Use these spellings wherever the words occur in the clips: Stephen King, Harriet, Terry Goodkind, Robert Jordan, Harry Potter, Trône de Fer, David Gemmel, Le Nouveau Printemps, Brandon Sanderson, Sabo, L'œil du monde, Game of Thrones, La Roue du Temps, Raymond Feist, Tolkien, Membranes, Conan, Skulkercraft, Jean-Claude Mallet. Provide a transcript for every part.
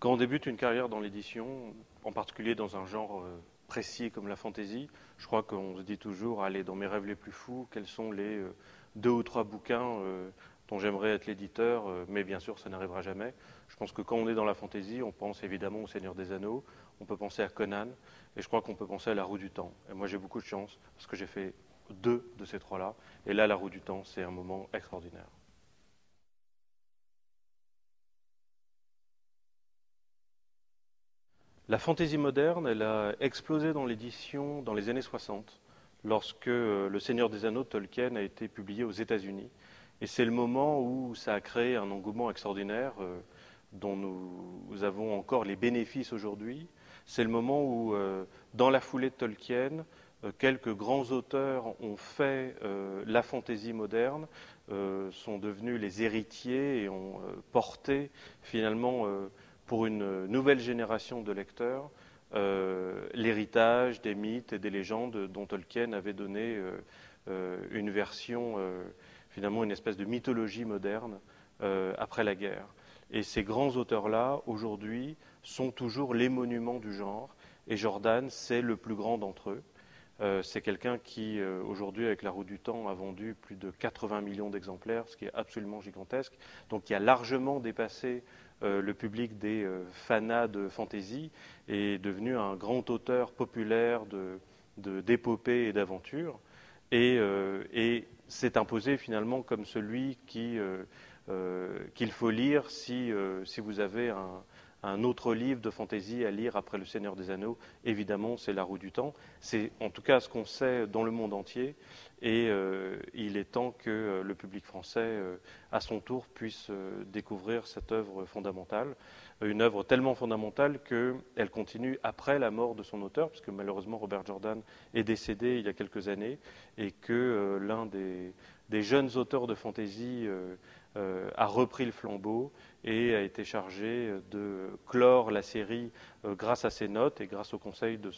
Quand on débute une carrière dans l'édition, en particulier dans un genre précis comme la fantasy, je crois qu'on se dit toujours, allez, dans mes rêves les plus fous, quels sont les 2 ou 3 bouquins dont j'aimerais être l'éditeur, mais bien sûr, ça n'arrivera jamais. Je pense que quand on est dans la fantasy, on pense évidemment au Seigneur des Anneaux, on peut penser à Conan, et je crois qu'on peut penser à La Roue du Temps. Et moi, j'ai beaucoup de chance, parce que j'ai fait 2 de ces 3-là, et là, La Roue du Temps, c'est un moment extraordinaire. La fantasy moderne, elle a explosé dans l'édition dans les années 60, lorsque Le Seigneur des Anneaux de Tolkien a été publié aux États-Unis. Et c'est le moment où ça a créé un engouement extraordinaire dont nous avons encore les bénéfices aujourd'hui. C'est le moment où, dans la foulée de Tolkien, quelques grands auteurs ont fait la fantaisie moderne, sont devenus les héritiers et ont porté finalement pour une nouvelle génération de lecteurs l'héritage des mythes et des légendes dont Tolkien avait donné une version... finalement une espèce de mythologie moderne après la guerre. Et ces grands auteurs-là, aujourd'hui, sont toujours les monuments du genre, et Jordan, c'est le plus grand d'entre eux. C'est quelqu'un qui, aujourd'hui, avec La Roue du Temps, a vendu plus de 80 millions d'exemplaires, ce qui est absolument gigantesque, donc qui a largement dépassé le public des fanas de fantasy, et est devenu un grand auteur populaire d'épopées et d'aventures, et s'est imposé finalement comme celui qu'il faut lire si vous avez un autre livre de fantaisie à lire après Le Seigneur des Anneaux. Évidemment, c'est La Roue du Temps. C'est en tout cas ce qu'on sait dans le monde entier. Et il est temps que le public français, à son tour, puisse découvrir cette œuvre fondamentale. Une œuvre tellement fondamentale qu'elle continue après la mort de son auteur, puisque malheureusement Robert Jordan est décédé il y a quelques années, et que l'un des jeunes auteurs de fantaisie a repris le flambeau et a été chargé de clore la série grâce à ses notes et grâce au conseil de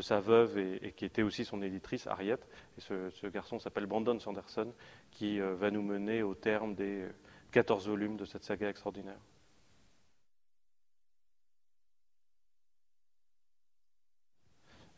sa veuve et qui était aussi son éditrice, Harriet. Et ce garçon s'appelle Brandon Sanderson, qui va nous mener au terme des 14 volumes de cette saga extraordinaire.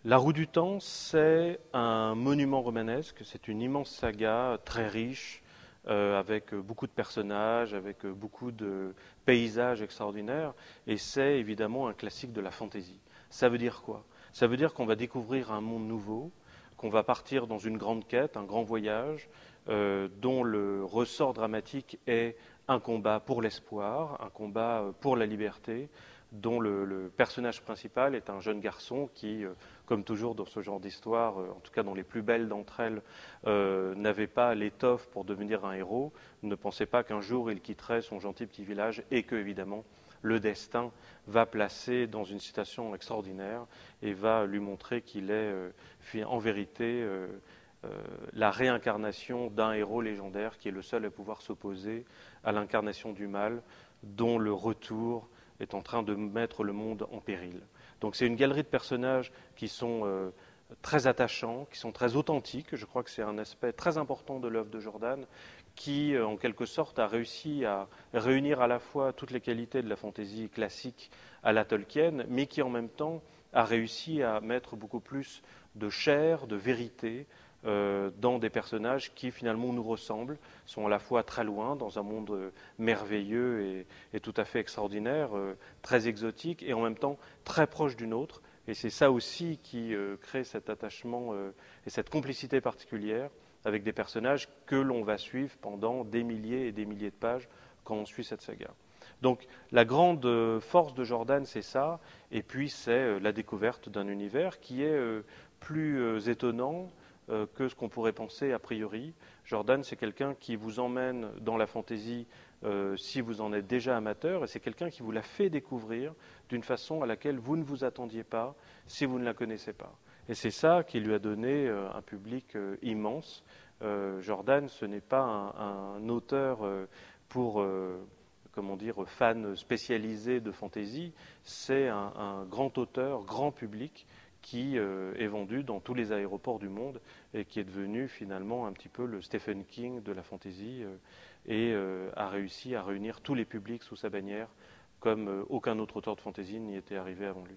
La Roue du Temps, c'est un monument romanesque, c'est une immense saga très riche, avec beaucoup de personnages, avec beaucoup de paysages extraordinaires, et c'est évidemment un classique de la fantaisie. Ça veut dire quoi? Ça veut dire qu'on va découvrir un monde nouveau, qu'on va partir dans une grande quête, un grand voyage, dont le ressort dramatique est un combat pour l'espoir, un combat pour la liberté, dont le personnage principal est un jeune garçon qui, comme toujours dans ce genre d'histoire, en tout cas dans les plus belles d'entre elles, n'avait pas l'étoffe pour devenir un héros, ne pensait pas qu'un jour il quitterait son gentil petit village et que, évidemment, le destin va placer dans une situation extraordinaire et va lui montrer qu'il est en vérité la réincarnation d'un héros légendaire qui est le seul à pouvoir s'opposer à l'incarnation du mal, dont le retour est en train de mettre le monde en péril. Donc c'est une galerie de personnages qui sont très attachants, qui sont très authentiques. Je crois que c'est un aspect très important de l'œuvre de Jordan, qui en quelque sorte a réussi à réunir à la fois toutes les qualités de la fantaisie classique à la Tolkien, mais qui en même temps a réussi à mettre beaucoup plus de chair, de vérité, dans des personnages qui finalement nous ressemblent, sont à la fois très loin, dans un monde merveilleux et tout à fait extraordinaire, très exotique et en même temps très proche d'une autre. Et c'est ça aussi qui crée cet attachement et cette complicité particulière avec des personnages que l'on va suivre pendant des milliers et des milliers de pages quand on suit cette saga. Donc la grande force de Jordan, c'est ça, et puis c'est la découverte d'un univers qui est plus étonnant que ce qu'on pourrait penser a priori. Jordan, c'est quelqu'un qui vous emmène dans la fantaisie si vous en êtes déjà amateur, et c'est quelqu'un qui vous la fait découvrir d'une façon à laquelle vous ne vous attendiez pas si vous ne la connaissez pas. Et c'est ça qui lui a donné un public immense. Jordan, ce n'est pas un auteur pour... comment dire, fan spécialisé de fantaisie, c'est un grand auteur, grand public, qui est vendu dans tous les aéroports du monde et qui est devenu finalement un petit peu le Stephen King de la fantaisie et a réussi à réunir tous les publics sous sa bannière comme aucun autre auteur de fantasy n'y était arrivé avant lui.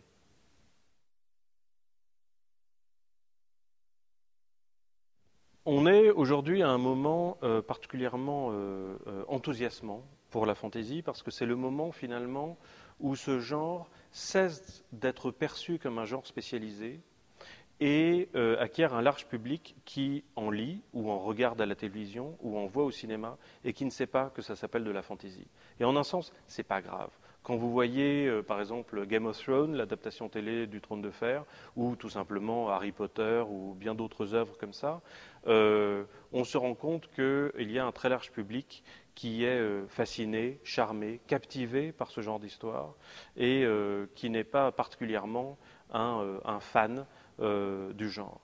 On est aujourd'hui à un moment particulièrement enthousiasmant pour la fantasy, parce que c'est le moment finalement où ce genre cesse d'être perçu comme un genre spécialisé et acquiert un large public qui en lit ou en regarde à la télévision ou en voit au cinéma et qui ne sait pas que ça s'appelle de la fantasy. Et en un sens, c'est pas grave. Quand vous voyez, par exemple, Game of Thrones, l'adaptation télé du Trône de Fer, ou tout simplement Harry Potter, ou bien d'autres œuvres comme ça, on se rend compte qu'il y a un très large public qui est fasciné, charmé, captivé par ce genre d'histoire, et qui n'est pas particulièrement un fan du genre.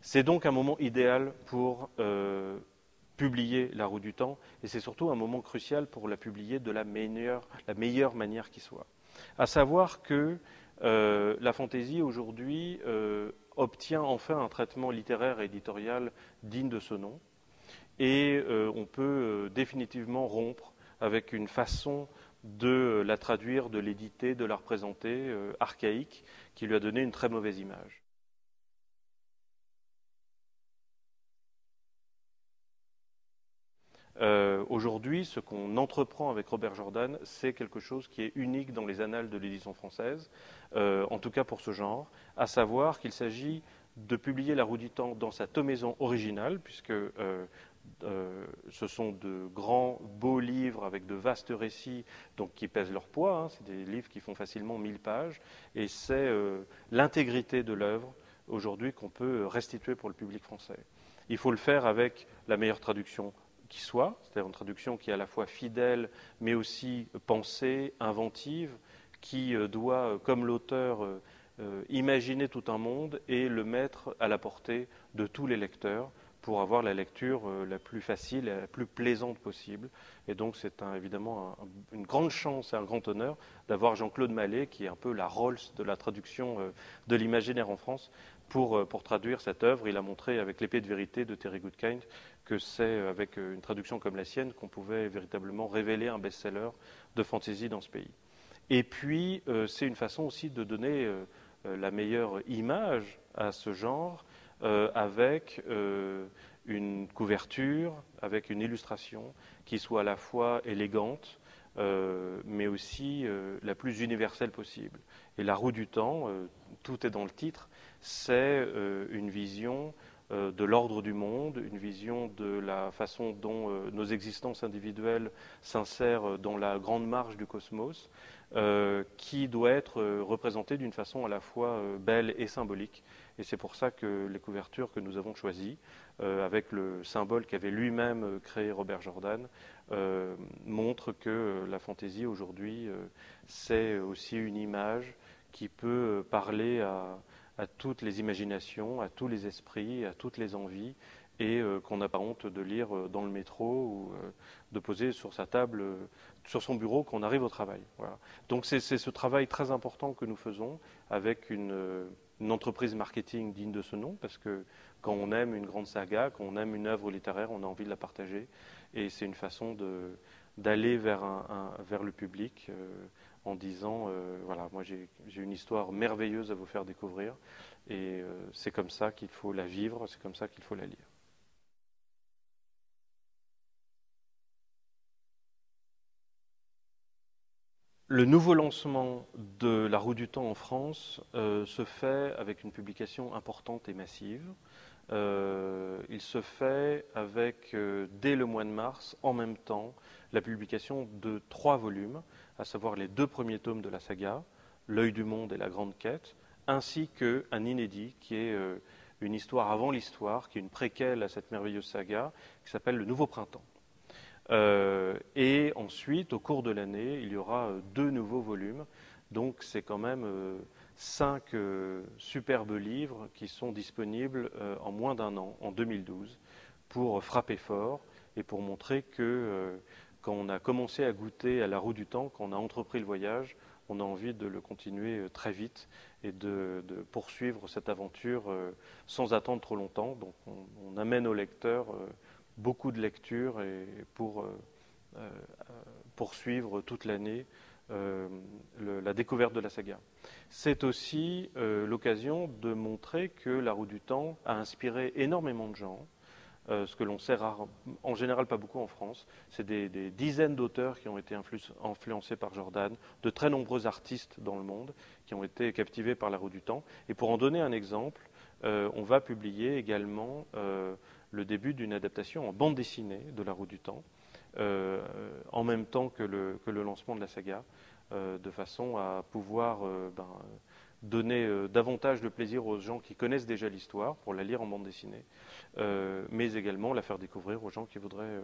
C'est donc un moment idéal pour publier La Roue du Temps, et c'est surtout un moment crucial pour la publier de la meilleure manière qui soit. À savoir que la fantaisie aujourd'hui obtient enfin un traitement littéraire et éditorial digne de ce nom, et on peut définitivement rompre avec une façon de la traduire, de l'éditer, de la représenter, archaïque, qui lui a donné une très mauvaise image. Aujourd'hui, ce qu'on entreprend avec Robert Jordan, c'est quelque chose qui est unique dans les annales de l'édition française, en tout cas pour ce genre, à savoir qu'il s'agit de publier La Roue du Temps dans sa tomaison originale, puisque ce sont de grands, beaux livres avec de vastes récits donc, qui pèsent leur poids, hein, c'est des livres qui font facilement 1000 pages, et c'est l'intégrité de l'œuvre aujourd'hui qu'on peut restituer pour le public français. Il faut le faire avec la meilleure traduction qui soit, c'est-à-dire une traduction qui est à la fois fidèle, mais aussi pensée, inventive, qui doit, comme l'auteur, imaginer tout un monde et le mettre à la portée de tous les lecteurs pour avoir la lecture la plus facile et la plus plaisante possible. Et donc c'est évidemment une grande chance et un grand honneur d'avoir Jean-Claude Mallet, qui est un peu la Rolls de la traduction de l'imaginaire en France, pour traduire cette œuvre. Il a montré avec L'épée de vérité de Terry Goodkind que c'est avec une traduction comme la sienne qu'on pouvait véritablement révéler un best-seller de fantasy dans ce pays. Et puis, c'est une façon aussi de donner la meilleure image à ce genre avec une couverture, avec une illustration qui soit à la fois élégante, mais aussi la plus universelle possible. Et La Roue du Temps, tout est dans le titre, c'est une vision de l'ordre du monde, une vision de la façon dont nos existences individuelles s'insèrent dans la grande marche du cosmos, qui doit être représentée d'une façon à la fois belle et symbolique. Et c'est pour ça que les couvertures que nous avons choisies, avec le symbole qu'avait lui-même créé Robert Jordan, montrent que la fantaisie aujourd'hui, c'est aussi une image qui peut parler à toutes les imaginations, à tous les esprits, à toutes les envies, et qu'on n'a pas honte de lire dans le métro ou de poser sur sa table, sur son bureau, quand on arrive au travail. Voilà. Donc c'est ce travail très important que nous faisons avec une entreprise marketing digne de ce nom, parce que quand on aime une grande saga, quand on aime une œuvre littéraire, on a envie de la partager, et c'est une façon d'aller vers le public, en disant voilà, moi j'ai une histoire merveilleuse à vous faire découvrir, et c'est comme ça qu'il faut la vivre, c'est comme ça qu'il faut la lire. Le nouveau lancement de La Roue du Temps en France se fait avec une publication importante et massive. Il se fait avec, dès le mois de mars, en même temps, la publication de 3 volumes, à savoir les 2 premiers tomes de la saga, L'œil du monde et la grande quête, ainsi qu'un inédit qui est une histoire avant l'histoire, qui est une préquelle à cette merveilleuse saga, qui s'appelle Le Nouveau Printemps. Et ensuite, au cours de l'année, il y aura 2 nouveaux volumes, donc c'est quand même 5 superbes livres qui sont disponibles en moins d'un an, en 2012, pour frapper fort et pour montrer que quand on a commencé à goûter à La Roue du Temps, quand on a entrepris le voyage, on a envie de le continuer très vite et de poursuivre cette aventure sans attendre trop longtemps. Donc on amène aux lecteurs beaucoup de lectures et pour poursuivre toute l'année la découverte de la saga. C'est aussi l'occasion de montrer que La Roue du Temps a inspiré énormément de gens, ce que l'on sait en général pas beaucoup en France. C'est des dizaines d'auteurs qui ont été influencés par Jordan, de très nombreux artistes dans le monde qui ont été captivés par La Roue du Temps. Et pour en donner un exemple, on va publier également le début d'une adaptation en bande dessinée de La Roue du Temps, en même temps que le lancement de la saga, de façon à pouvoir donner davantage de plaisir aux gens qui connaissent déjà l'histoire pour la lire en bande dessinée, mais également la faire découvrir aux gens qui voudraient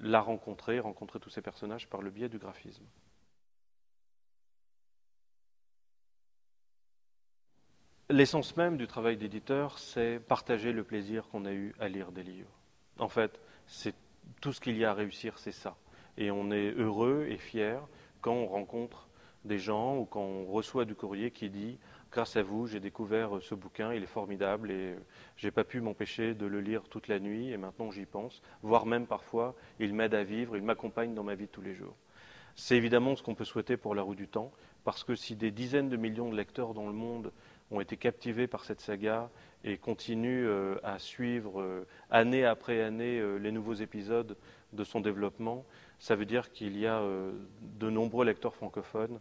la rencontrer, tous ces personnages par le biais du graphisme. L'essence même du travail d'éditeur, c'est partager le plaisir qu'on a eu à lire des livres. En fait, c'est tout ce qu'il y a à réussir, c'est ça. Et on est heureux et fier quand on rencontre des gens ou quand on reçoit du courrier qui dit « Grâce à vous, j'ai découvert ce bouquin, il est formidable et j'ai pas pu m'empêcher de le lire toute la nuit et maintenant j'y pense, voire même parfois, il m'aide à vivre, il m'accompagne dans ma vie de tous les jours ». C'est évidemment ce qu'on peut souhaiter pour La Roue du Temps, parce que si des dizaines de millions de lecteurs dans le monde ont été captivés par cette saga et continuent à suivre année après année les nouveaux épisodes de son développement, ça veut dire qu'il y a de nombreux lecteurs francophones,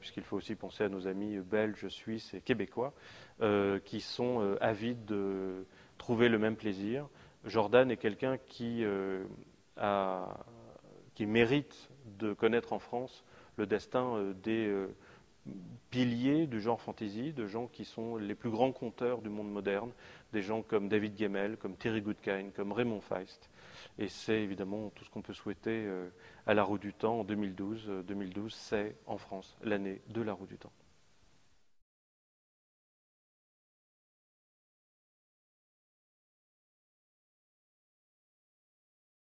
puisqu'il faut aussi penser à nos amis belges, suisses et québécois, qui sont avides de trouver le même plaisir. Jordan est quelqu'un qui mérite de connaître en France le destin des piliers du genre fantasy, de gens qui sont les plus grands conteurs du monde moderne, des gens comme David Gemmel, comme Terry Goodkind, comme Raymond Feist. Et c'est évidemment tout ce qu'on peut souhaiter à La Roue du Temps en 2012. 2012, c'est en France l'année de La Roue du Temps.